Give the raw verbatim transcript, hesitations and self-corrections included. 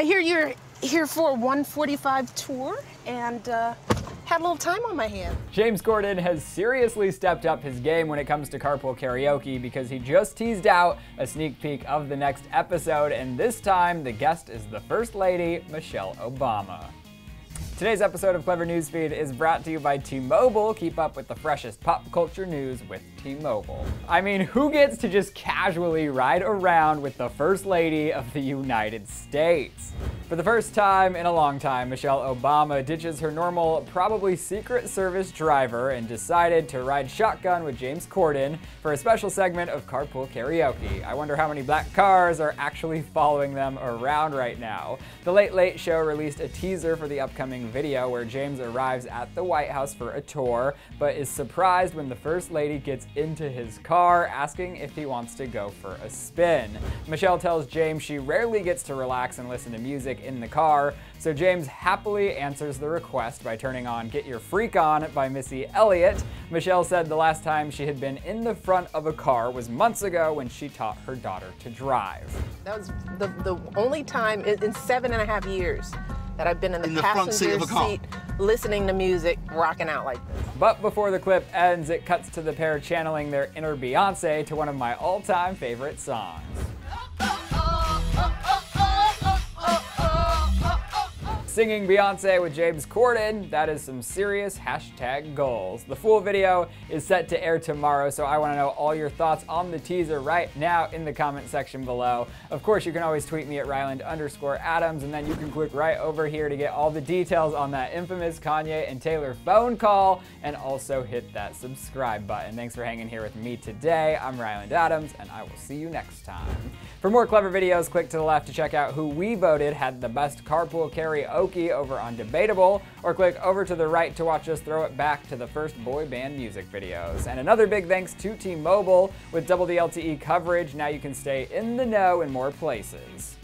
I hear you're here for a one forty-five tour, and uh, had a little time on my hand. James Corden has seriously stepped up his game when it comes to Carpool Karaoke, because he just teased out a sneak peek of the next episode, and this time the guest is the First Lady, Michelle Obama. Today's episode of Clevver News Feed is brought to you by T-Mobile. Keep up with the freshest pop culture news with T-Mobile. I mean, who gets to just casually ride around with the First Lady of the United States? For the first time in a long time, Michelle Obama ditches her normal, probably Secret Service driver and decided to ride shotgun with James Corden for a special segment of Carpool Karaoke. I wonder how many black cars are actually following them around right now. The Late Late Show released a teaser for the upcoming video where James arrives at the White House for a tour, but is surprised when the First Lady gets into his car, asking if he wants to go for a spin. Michelle tells James she rarely gets to relax and listen to music in the car, so James happily answers the request by turning on Get Your Freak On by Missy Elliott. Michelle said the last time she had been in the front of a car was months ago when she taught her daughter to drive. That was the, the only time in seven and a half years that I've been in the, in the passenger front seat, of a seat listening to music, rocking out like this. But before the clip ends, it cuts to the pair channeling their inner Beyoncé to one of my all-time favorite songs. Singing Beyoncé with James Corden, that is some serious hashtag goals. The full video is set to air tomorrow, so I want to know all your thoughts on the teaser right now in the comment section below. Of course, you can always tweet me at Ryland underscore Adams, and then you can click right over here to get all the details on that infamous Kanye and Taylor phone call, and also hit that subscribe button. Thanks for hanging here with me today. I'm Ryland Adams, and I will see you next time. For more Clevver videos, click to the left to check out who we voted had the best Carpool Karaoke over on Debatable, or click over to the right to watch us throw it back to the first boy band music videos. And another big thanks to T-Mobile. With double the L T E coverage, now you can stay in the know in more places.